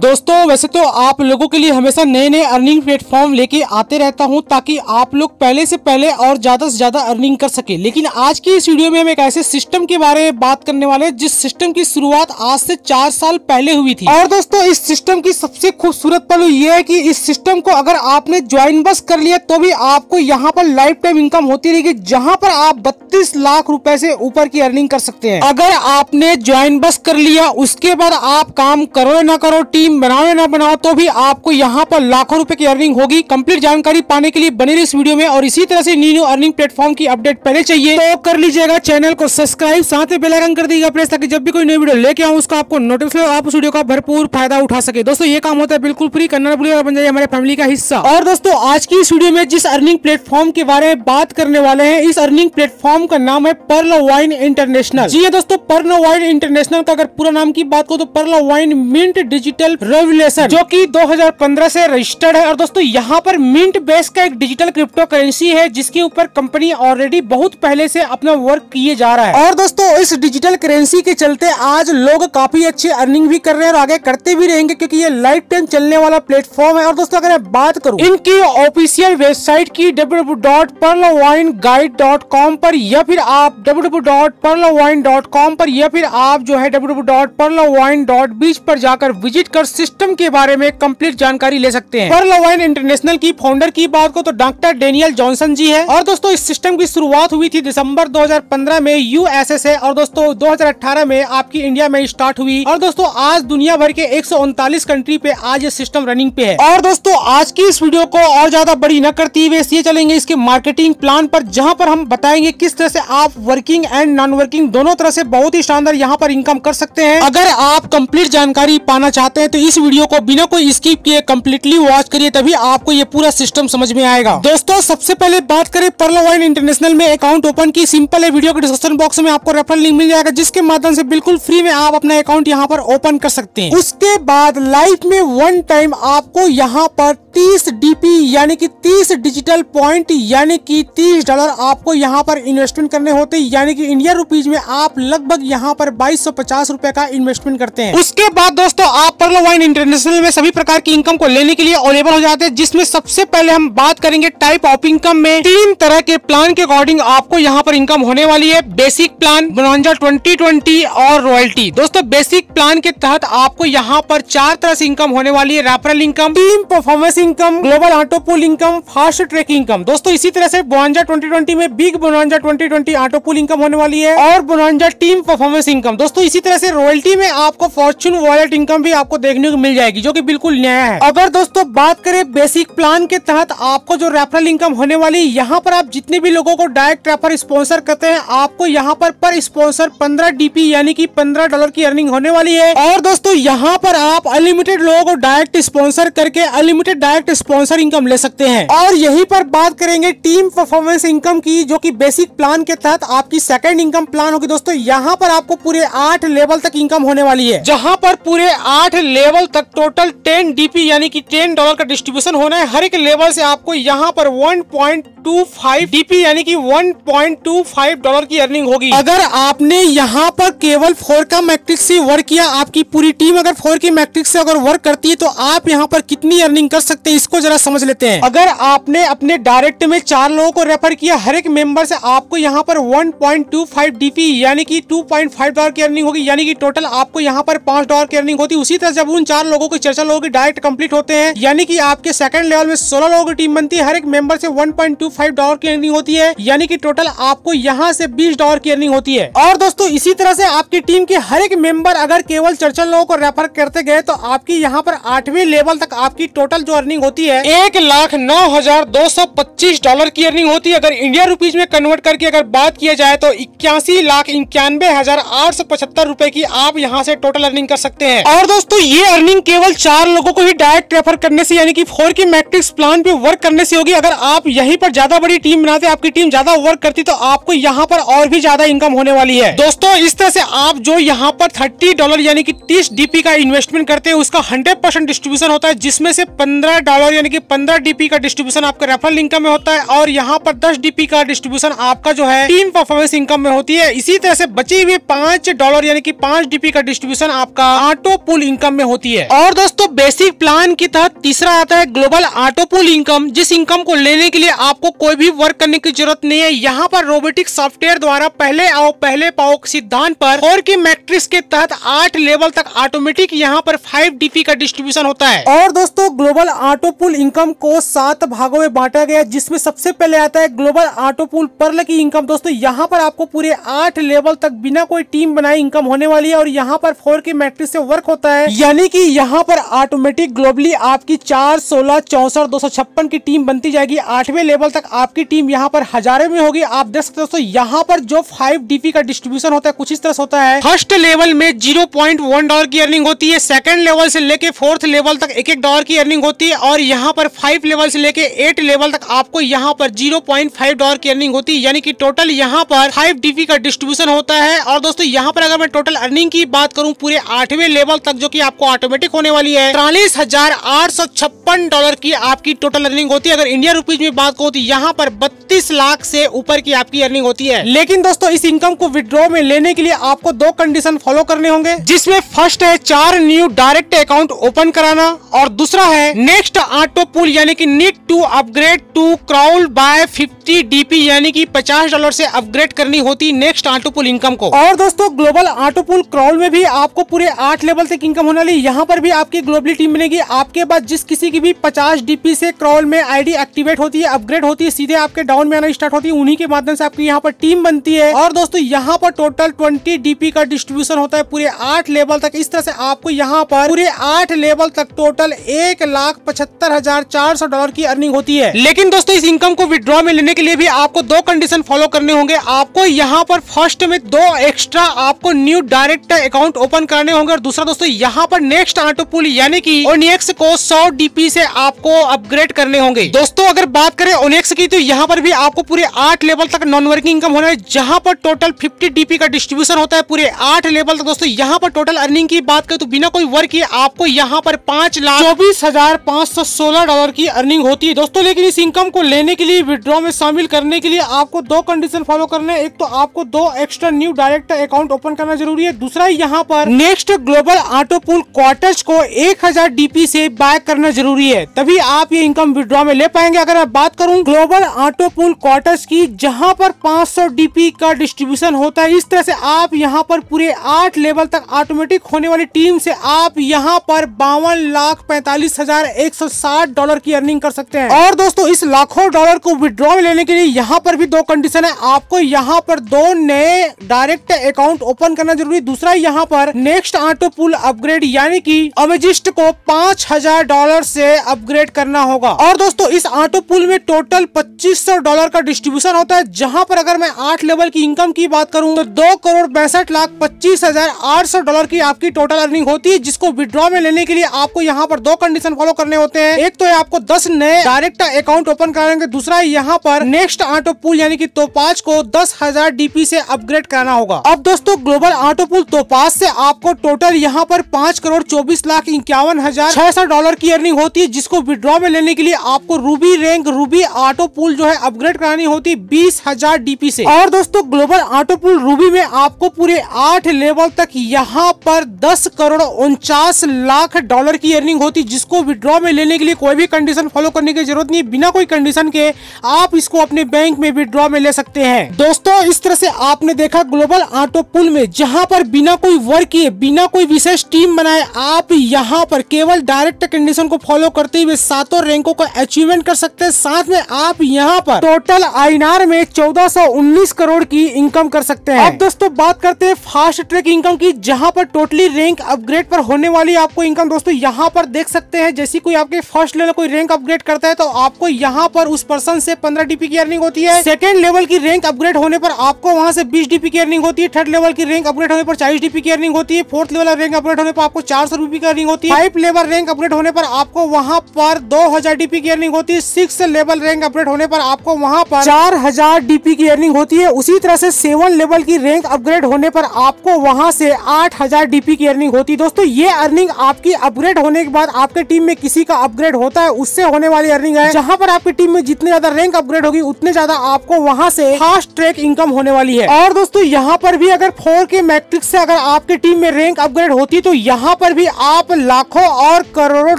दोस्तों वैसे तो आप लोगों के लिए हमेशा नए नए अर्निंग प्लेटफॉर्म लेके आते रहता हूं ताकि आप लोग पहले से पहले और ज़्यादा से ज़्यादा अर्निंग कर सके, लेकिन आज की इस वीडियो में हम एक ऐसे सिस्टम के बारे में बात करने वाले हैं जिस सिस्टम की शुरुआत आज से 4 साल पहले हुई थी। और दोस्तों इस सिस्टम की सबसे खूबसूरत पहलू ये है कि इस सिस्टम को अगर आपने ज्वाइन बस कर लिया तो भी आपको यहाँ पर लाइफ टाइम इनकम होती रहेगी, जहाँ पर आप 32 लाख रुपए से ऊपर की अर्निंग कर सकते हैं। अगर आपने ज्वाइन बस कर लिया, उसके बाद आप काम करो या ना करो, टीम बनाओ या ना बनाओ, तो भी आपको यहाँ पर लाखों रुपए की अर्निंग होगी। कंप्लीट जानकारी पाने के लिए बने रहिए इस वीडियो में, और इसी तरह से न्यू अर्निंग प्लेटफॉर्म की अपडेट पहले चाहिए तो कर लीजिएगा चैनल को सब्सक्राइब, साथ ही बेल आइकन कर दीजिएगा प्रेस, ताकि जब भी कोई नई वीडियो लेके आऊं उसका आपको नोटिफिकेशन, आप उस वीडियो का भरपूर फायदा उठा सके। दोस्तों ये काम होता है बिल्कुल फ्री, करना भूलिएगा, बन जाइए हमारे फैमिली का हिस्सा। और दोस्तों आज की इस वीडियो में जिस अर्निंग प्लेटफॉर्म के बारे में बात करने वाले हैं, इस अर्निंग प्लेटफॉर्म का नाम है पर्लवाइन इंटरनेशनल। जी दोस्तों पर्लवाइन इंटरनेशनल का अगर पूरा नाम की बात करूं तो Perl wine mint digital revolution, जो कि 2015 से रजिस्टर्ड है। और दोस्तों यहाँ पर मिंट बेस का एक डिजिटल क्रिप्टो करेंसी है जिसके ऊपर कंपनी ऑलरेडी बहुत पहले से अपना वर्क किए जा रहा है। और दोस्तों इस डिजिटल करेंसी के चलते आज लोग काफी अच्छी अर्निंग भी कर रहे हैं और आगे करते भी रहेंगे, क्योंकि ये लाइफ टाइम चलने वाला प्लेटफॉर्म है। और दोस्तों अगर मैं बात करूँ इनकी ऑफिशियल वेबसाइट की www.pearlvineguide.com पर, या फिर आप www.pearlvine.com पर, या फिर आप जो है www.pearlvine.biz पर जाकर विजिट कर सिस्टम के बारे में कंप्लीट जानकारी ले सकते हैं। पर्लवाइन इंटरनेशनल की फाउंडर की बात को तो डॉक्टर डेनियल जॉनसन जी है। और दोस्तों इस सिस्टम की शुरुआत हुई थी दिसंबर 2015 में यूएसए से, और दोस्तों 2018 में आपकी इंडिया में स्टार्ट हुई। और दोस्तों आज दुनिया भर के 139 कंट्री पे आज ये सिस्टम रनिंग पे है। और दोस्तों आज की इस वीडियो को और ज्यादा बड़ी न करती हुए ये चलेंगे इसके मार्केटिंग प्लान पर, जहाँ पर हम बताएंगे किस तरह से आप वर्किंग एंड नॉन वर्किंग दोनों तरह से बहुत ही शानदार यहाँ पर इनकम कर सकते हैं। अगर आप कंप्लीट जानकारी पाना चाहते हैं तो इस वीडियो को बिना कोई स्किप किए कंप्लीटली वॉच करिए, तभी आपको ये पूरा सिस्टम समझ में आएगा। दोस्तों सबसे पहले बात करें पर्लवाइन इंटरनेशनल में अकाउंट ओपन की, सिंपल है, वीडियो के डिस्क्रिप्शन बॉक्स में आपको रेफरल लिंक मिल जाएगा जिसके माध्यम से बिल्कुल फ्री में आप अपना अकाउंट यहाँ पर ओपन कर सकते हैं। उसके बाद लाइफ में वन टाइम आपको यहाँ पर 30 DP यानी कि 30 डिजिटल पॉइंट यानी कि $30 आपको यहाँ पर इन्वेस्टमेंट करने होते हैं, यानी कि इंडिया रुपीज में आप लगभग यहाँ पर 2250 रुपए का इन्वेस्टमेंट करते हैं। उसके बाद दोस्तों आप पर्लवाइन इंटरनेशनल में सभी प्रकार की इनकम को लेने के लिए अवेलेबल हो जाते हैं, जिसमें सबसे पहले हम बात करेंगे टाइप ऑफ इनकम में। 3 तरह के प्लान के अकॉर्डिंग आपको यहाँ पर इनकम होने वाली है, बेसिक प्लान, बोनांजा 2020 और रॉयल्टी। दोस्तों बेसिक प्लान के तहत आपको यहाँ पर 4 तरह से इनकम होने वाली है, referral income, team performance income, global auto pool income, fast track income. दोस्तों इसी तरह से बोनांजा 2020 में big bonanza 2020 auto pool income होने वाली है और बोनांजा टीम परफॉर्मेंस इनकम। दोस्तों इसी तरह से रॉयल्टी में आपको फॉर्चून वॉलेट इनकम भी आपको देखने को मिल जाएगी, जो कि बिल्कुल नया है। अगर दोस्तों बात करें बेसिक प्लान के तहत आपको जो रेफरल इनकम होने वाली है, यहाँ पर आप जितने भी लोगों को डायरेक्ट रेफर स्पॉन्सर करते हैं आपको यहाँ पर स्पॉन्सर 15 DP यानी कि $15 की अर्निंग होने वाली है। और दोस्तों यहाँ पर आप अनलिमिटेड लोगों को डायरेक्ट स्पॉन्सर करके अनलिमिटेड डायरेक्ट स्पॉन्सर इनकम ले सकते हैं। और यही पर बात करेंगे टीम परफॉर्मेंस इनकम की, जो कि बेसिक प्लान के तहत आपकी सेकंड इनकम प्लान होगी। दोस्तों यहाँ पर आपको पूरे 8 लेवल तक इनकम होने वाली है, जहाँ पर पूरे 8 लेवल तक टोटल 10 DP यानी कि $10 का डिस्ट्रीब्यूशन होना है। हर एक लेवल से आपको यहाँ पर 1.25 DP यानी कि $1.25 की अर्निंग होगी। अगर आपने यहाँ पर केवल 4 का मैट्रिक्स से वर्क किया, आपकी पूरी टीम अगर 4 की मैट्रिक्स से अगर वर्क करती है तो आप यहाँ पर कितनी अर्निंग कर सकते हैं इसको जरा समझ लेते हैं। अगर आपने अपने डायरेक्ट में 4 लोगों को रेफर किया, हर एक मेंबर से आपको यहाँ पर 1.25 DP यानी कि $2.5 की अर्निंग होगी, यानी कि टोटल आपको यहाँ पर $5 की अर्निंग होती है। उसी तरह जब उन 4 लोगों की 4 लोगों की डायरेक्ट कंप्लीट होते हैं, यानी कि आपके सेकंड लेवल में 16 लोगों की टीम बनती है, हर एक मेंबर से $1.25 की अर्निंग होती है, यानी कि टोटल आपको यहाँ से $20 की अर्निंग होती है। और दोस्तों इसी तरह से आपकी टीम के हर एक मेंबर अगर केवल 4 लोगों को रेफर करते गए तो आपकी यहाँ पर 8वें लेवल तक आपकी टोटल जो अर्निंग होती है $1,09,225 की अर्निंग होती है। अगर इंडिया रुपीज में कन्वर्ट करके अगर बात किया जाए तो 81,91,875 रुपए की आप यहाँ से टोटल अर्निंग कर सकते हैं। और दोस्तों ये अर्निंग केवल 4 लोगों को ही डायरेक्ट रेफर करने से यानी कि 4 की मैट्रिक्स प्लान पे वर्क करने से होगी। अगर आप यहीं पर ज्यादा बड़ी टीम बनाते, आपकी टीम ज्यादा वर्क करती, तो आपको यहाँ पर और भी ज्यादा इनकम होने वाली है। दोस्तों इस तरह से आप जो यहाँ पर $30 यानी कि 30 DP का इन्वेस्टमेंट करते हैं, उसका 100% डिस्ट्रीब्यूशन होता है, जिसमें से $15 यानी कि 15 DP का डिस्ट्रीब्यूशन आपका रेफरल इनकम में होता है और यहाँ पर 10 DP का डिस्ट्रीब्यूशन आपका जो है टीम परफॉर्मेंस इनकम में होती है। इसी तरह से बचे हुए $5 यानी कि 5 DP का डिस्ट्रीब्यूशन आपका ऑटो पूल इनकम में होती है। और दोस्तों बेसिक प्लान के तहत तीसरा आता है ग्लोबल ऑटो पूल इनकम, जिस इनकम को लेने के लिए आपको कोई भी वर्क करने की जरूरत नहीं है। यहाँ पर रोबोटिक सॉफ्टवेयर द्वारा पहले आओ पहले पाओ सिद्धांत पर 4 की मैट्रिक्स के तहत 8 लेवल तक ऑटोमेटिक यहाँ पर 5 DP का डिस्ट्रीब्यूशन होता है। और दोस्तों ग्लोबल ऑटो पूल इनकम को 7 भागों में बांटा गया, जिसमें सबसे पहले आता है ग्लोबल ऑटो पूल पर्ल की इनकम। दोस्तों यहाँ पर आपको पूरे 8 लेवल तक बिना कोई टीम बनाई इनकम होने वाली है और यहाँ पर 4 की मैट्रिक्स से वर्क होता है, यानी कि यहाँ पर ऑटोमेटिक ग्लोबली आपकी 4, 16, 64, 256 की टीम बनती जाएगी। 8वें लेवल तक आपकी टीम यहाँ पर हजारे में होगी। आप देख सकते हो दोस्तों यहाँ पर जो 5 DP का डिस्ट्रीब्यूशन होता है कुछ इस तरह से होता है। फर्स्ट लेवल में $0.1 की अर्निंग होती है, सेकंड लेवल से लेके 4th लेवल तक $1 की अर्निंग होती है और यहाँ पर 5 लेवल से लेके 8 लेवल तक आपको यहाँ पर $0.5 की अर्निंग होती है, यानी कि टोटल यहाँ पर 5 DP का डिस्ट्रीब्यूशन होता है। और दोस्तों यहाँ पर अगर मैं टोटल अर्निंग की बात करूँ पूरे 8वें लेवल तक जो कि आपको ऑटोमेटिक होने वाली है, $43,856 की आपकी टोटल अर्निंग होती है। अगर इंडिया रुपीज में बात करूँ तो यहाँ पर 32 लाख से ऊपर की आपकी अर्निंग होती है। लेकिन दोस्तों इस इनकम को विड्रॉ में लेने के लिए आपको 2 कंडीशन फॉलो करने होंगे, जिसमें फर्स्ट है 4 न्यू डायरेक्ट अकाउंट ओपन कराना और दूसरा है नेक्स्ट ऑटो पूल यानी कि need to upgrade to crawl by 50 DP यानी कि $50 से अपग्रेड करनी होती नेक्स्ट ऑटो पूल इनकम को। और दोस्तों ग्लोबल ऑटो पूल क्राउल में भी आपको पूरे 8 लेवल तक इनकम होने वाली, यहाँ पर भी आपकी ग्लोबली टीम बनेगी। आपके पास जिस किसी की भी 50 DP से क्राउल में आईडी एक्टिवेट होती है, अपग्रेड होती है, सीधे आपके डाउन में आना स्टार्ट होती है, उन्हीं के माध्यम से आपकी यहाँ पर टीम बनती है। और दोस्तों यहाँ पर टोटल 20 DP का डिस्ट्रीब्यूशन होता है पूरे 8 लेवल तक। इस तरह से आपको यहाँ पर पूरे 8 लेवल तक टोटल $1,75,400 की अर्निंग होती है। लेकिन दोस्तों इस इनकम को विड्रॉ में लेने के लिए भी आपको 2 कंडीशन फॉलो करने होंगे। आपको यहाँ पर फर्स्ट में 2 एक्स्ट्रा आपको न्यू डायरेक्ट अकाउंट ओपन करने होंगे और दूसरा दोस्तों यहाँ पर नेक्स्ट ऑटो पूल यानी कि ओनिक्स को 100 DP से आपको अपग्रेड करने होंगे। दोस्तों अगर बात करें ओनिक्स की तो यहाँ पर भी आपको पूरे 8 लेवल तक नॉन वर्किंग इनकम होना है, जहाँ पर टोटल 50 DP का डिस्ट्रीब्यूशन होता है पूरे 8 लेवल तक। दोस्तों यहाँ पर टोटल अर्निंग की बात करें तो बिना कोई वर्क किए आपको यहाँ पर $5,24,516 की अर्निंग होती है। दोस्तों लेकिन इस इनकम को लेने के लिए विड्रॉ में शामिल करने के लिए आपको 2 कंडीशन फॉलो करने हैं। एक तो आपको 2 extra new direct account open करना जरूरी है, दूसरा यहाँ पर next global auto pool quarters को 1000 DP से बाय करना जरूरी है, तभी आप ये इनकम विड्रॉ में ले पाएंगे। अगर मैं बात करूँ ग्लोबल ऑटो पूल क्वार्टर्स की, जहाँ पर 500 DP का डिस्ट्रीब्यूशन होता है, इस तरह से आप यहाँ पर पूरे 8 लेवल तक ऑटोमेटिक होने वाली टीम से आप यहाँ पर $52,45,160 की अर्निंग कर सकते हैं। और दोस्तों इस लाखों डॉलर को विड्रॉ में लेने के लिए यहाँ पर भी 2 कंडीशन है। आपको यहाँ पर 2 नए डायरेक्ट अकाउंट ओपन करना जरूरी, दूसरा यहाँ पर नेक्स्ट ऑटो पूल अपग्रेड यानी कि अमेजिस्ट को $5,000 से अपग्रेड करना होगा। और दोस्तों इस ऑटो पूल में टोटल $2,500 का डिस्ट्रीब्यूशन होता है, जहाँ पर अगर मैं 8 लेवल की इनकम की बात करूँ तो $2,62,25,800 की आपकी टोटल अर्निंग होती है, जिसको विड्रॉ में लेने के लिए आपको यहाँ पर 2 कंडीशन फॉलो करने होते हैं। एक तो है आपको 10 नए डायरेक्ट अकाउंट ओपन कराएंगे, दूसरा यहाँ पर नेक्स्ट ऑटो पूल यानी कि तोपाज को 10,000 DP से अपग्रेड कराना होगा। अब दोस्तों ग्लोबल ऑटो पूल तोपाज से आपको टोटल यहाँ पर $5,24,51,600 की अर्निंग होती है, जिसको विड्रॉ में लेने के लिए आपको ruby rank ruby auto pool जो है अपग्रेड करानी होती है 20,000 DP से। और दोस्तों ग्लोबल ऑटो पूल रूबी में आपको पूरे 8 लेवल तक यहाँ पर $10,49,00,000 की अर्निंग होती, जिसको विड्रॉ में लेने के लिए कोई भी कंडीशन फॉलो करने की जरूरत नहीं, बिना कोई कंडीशन के आप इसको अपने बैंक में विड्रॉ में ले सकते हैं। दोस्तों इस तरह से आपने देखा ग्लोबल ऑटो पूल में जहां पर बिना कोई वर्क किए बिना कोई विशेष टीम बनाए आप यहां पर केवल डायरेक्ट कंडीशन को फॉलो करते हुए 7 रैंकों का अचीवमेंट कर सकते हैं। साथ में आप यहाँ पर टोटल INR में 1419 करोड़ की इनकम कर सकते हैं। अब दोस्तों बात करते हैं फास्ट ट्रैक इनकम की, जहाँ पर टोटली रैंक अपग्रेड पर होने वाली आपको इनकम। दोस्तों यहाँ पर देख सकते हैं जैसे कोई आपके फर्स्ट लेवल कोई रैंक अपग्रेड करता है तो आपको यहाँ पर उस पर्सन से 15 DP डीपी की अर्निंग होती है। सेकंड लेवल की रैंक अपग्रेड होने पर आपको वहां से 20 डीपी की अर्निंग होती है। थर्ड लेवल की रैंक अपग्रेड होने पर 40 डीपी की अर्निंग होती है। फोर्थ लेवल रैंक अपग्रेड होने पर आपको 400 डीपी की अर्निंग होती है। फाइव लेवल रैंक अपग्रेड होने पर आपको वहाँ पर 2000 डीपी की अर्निंग होती है। सिक्स लेवल रैंक अपग्रेड होने पर आपको वहाँ पर 4000 डीपी की अर्निंग होती है। उसी तरह से सेवन लेवल की रैंक अपग्रेड होने पर आपको वहाँ से 8000 डीपी की अर्निंग होती है। दोस्तों ये अर्निंग आपकी अपग्रेड होने के बाद आपके टीम में किसी का अपग्रेड होता है उससे होने वाली अर्निंग है। जहाँ पर आपकी टीम में जितने ज्यादा रैंक अपग्रेड होगी उतने ज्यादा आपको वहाँ से फास्ट ट्रैक इनकम होने वाली है। और दोस्तों यहाँ पर भी अगर 4K मैट्रिक्स से अगर आपके टीम में रैंक अपग्रेड होती तो यहाँ पर भी आप लाखों और करोड़ों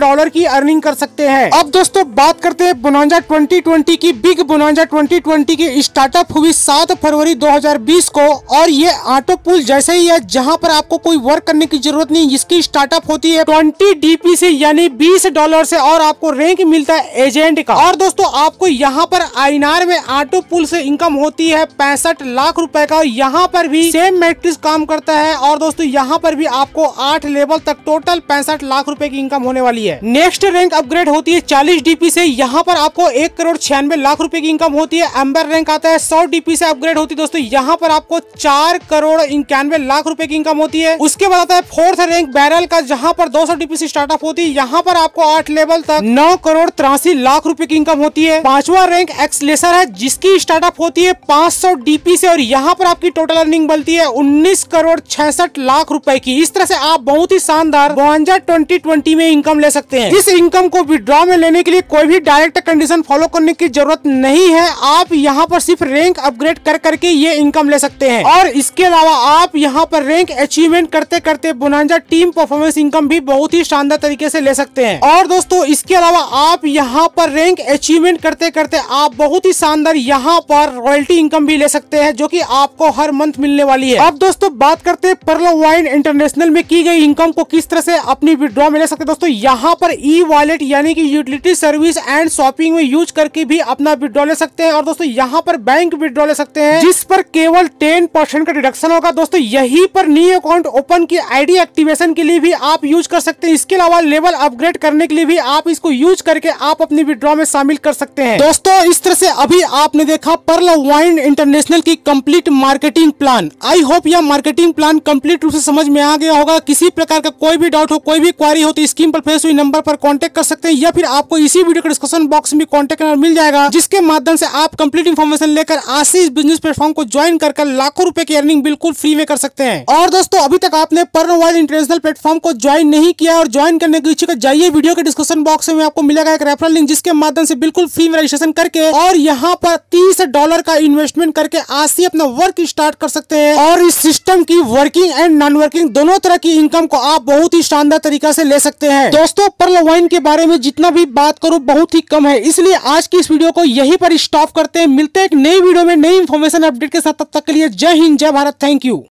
डॉलर की अर्निंग कर सकते हैं। अब दोस्तों बात करते हैं बोनांजा 2020 की। बिग बोनांजा 2020 की स्टार्टअप हुई 7 फरवरी 2020 को और ये ऑटो पुल जैसे ही है, जहाँ पर आपको कोई वर्क करने की जरूरत नहीं। इसकी स्टार्टअप होती है 20 DP से यानी $20 से और आपको रैंक मिलता है एजेंट का। और दोस्तों आपको यहाँ पर आईनार में ऑटो पुल से इनकम होती है 65 लाख रुपए का। यहाँ पर भी सेम मैट्रिक्स काम करता है और दोस्तों यहाँ पर भी आपको 8 लेवल तक टोटल 65 लाख रुपए की इनकम होने वाली है। नेक्स्ट रैंक अपग्रेड होती है 40 DP से। यहाँ पर आपको 1 करोड़ 96 लाख रुपए की इनकम होती है। एम्बर रैंक आता है 100 DP से अपग्रेड होती है। दोस्तों यहाँ पर आपको 4 करोड़ 91 लाख रुपए की इनकम होती है। उसके बाद आता है फोर्थ रैंक बैरल का, जहाँ पर 200 DP से स्टार्टअप होती है। यहाँ पर आपको 8 लेवल तक 9 करोड़ 83 लाख रुपए की इनकम होती है। पांचवा रैंक एक्सलेसर है, जिसकी स्टार्टअप होती है 500 DP से और यहाँ पर आपकी टोटल अर्निंग बनती है 19 करोड़ 66 लाख रुपए की। इस तरह से आप बहुत ही शानदार बोनांजा 2020 में इनकम ले सकते हैं। इस इनकम को विड्रॉ में लेने के लिए कोई भी डायरेक्ट कंडीशन फॉलो करने की जरूरत नहीं है। आप यहाँ पर सिर्फ रैंक अपग्रेड कर करके ये इनकम ले सकते हैं और इसके अलावा आप यहाँ पर रैंक अचीवमेंट करते करते बोनांजा टीम परफॉर्मेंस इनकम भी बहुत ही शानदार तरीके से ले सकते हैं। और दोस्तों इसके अलावा आप यहाँ पर रैंक अचीवमेंट करते करते आप बहुत ही शानदार यहाँ पर रॉयल्टी इनकम भी ले सकते हैं, जो कि आपको हर मंथ मिलने वाली है। अब दोस्तों बात करते हैं पर्लवाइन इंटरनेशनल में की गई इनकम को किस तरह से अपनी विड्रॉ में ले सकते हैं। दोस्तों यहाँ पर ई वॉलेट यानी कि यूटिलिटी सर्विस एंड शॉपिंग में यूज करके भी अपना विड्रॉ ले सकते हैं। और दोस्तों यहाँ पर बैंक विड्रॉ ले सकते हैं, जिस पर केवल 10% का डिडक्शन होगा। दोस्तों यही पर न्यू अकाउंट ओपन की आईडी एक्टिवेशन के लिए भी आप यूज कर सकते हैं। इसके अलावा लेवल अपग्रेड करने के लिए भी आप इसको यूज करके आप अपनी विड्रॉ में शामिल कर सकते हैं। दोस्तों इस तरह से अभी आपने देखा पर्लवाइन इंटरनेशनल की complete marketing plan. I hope यह मार्केटिंग प्लान कंप्लीट रूप से समझ में आ गया होगा। किसी प्रकार का कोई भी डाउट हो, कोई भी क्वारी हो तो स्क्रीन पर फेस हुई नंबर पर कांटेक्ट कर सकते हैं या फिर आपको इसी वीडियो के डिस्क्रिप्शन बॉक्स में कांटेक्ट नंबर मिल जाएगा, जिसके माध्यम से आप कंप्लीट इन्फॉर्मेशन लेकर आशीष बिजनेस प्लेटफॉर्म को ज्वाइन कर लाखों रूपये की अर्निंग बिल्कुल फ्री में कर सकते हैं। और दोस्तों अभी तक आपने पर्लवाइन इंटरनेशनल प्लेटफॉर्म को ज्वाइन नहीं किया और ज्वाइन करने की इच्छुक जाइए, वीडियो के डिस्क्रिप्शन बॉक्स में आपको मिलेगा एक रेफरल लिंक, जिसके माध्यम से बिल्कुल फ्री में रजिस्ट्रेशन करके और यहाँ पर $30 का इन्वेस्टमेंट करके आज से अपना वर्क स्टार्ट कर सकते हैं और इस सिस्टम की वर्किंग एंड नॉन वर्किंग दोनों तरह की इनकम को आप बहुत ही शानदार तरीका से ले सकते हैं। दोस्तों पर्लवाइन के बारे में जितना भी बात करूं बहुत ही कम है, इसलिए आज की इस वीडियो को यहीं पर स्टॉप करते हैं। मिलते हैं एक नई वीडियो में नई इन्फॉर्मेशन अपडेट के साथ, तब तक के लिए जय हिंद, जय भारत, थैंक यू।